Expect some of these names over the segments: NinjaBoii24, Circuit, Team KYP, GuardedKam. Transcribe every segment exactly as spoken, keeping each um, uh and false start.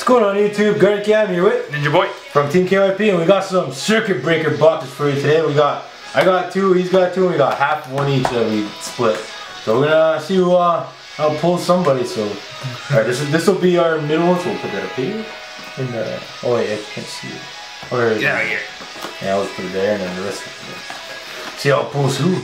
What's going on YouTube? GuardedKam here with Ninja Boy from Team K Y P, and we got some circuit breaker boxes for you today. We got, I got two, he's got two, and we got half one each that we split. So we're gonna see who uh, I'll pull somebody. So alright, this this will be our middle one. So we'll put that up here. And uh, oh wait, I can't see it. Or yeah, right here. Yeah, I'll put it there, and then the rest of it. See how it pulls who.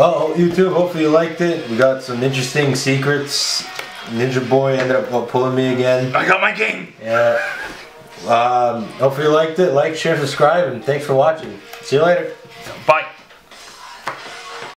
Well, YouTube, hopefully you liked it. We got some interesting secrets. Ninja Boy ended up pulling me again. I got my game! Yeah. Um, hopefully you liked it. Like, share, subscribe, and thanks for watching. See you later. Bye.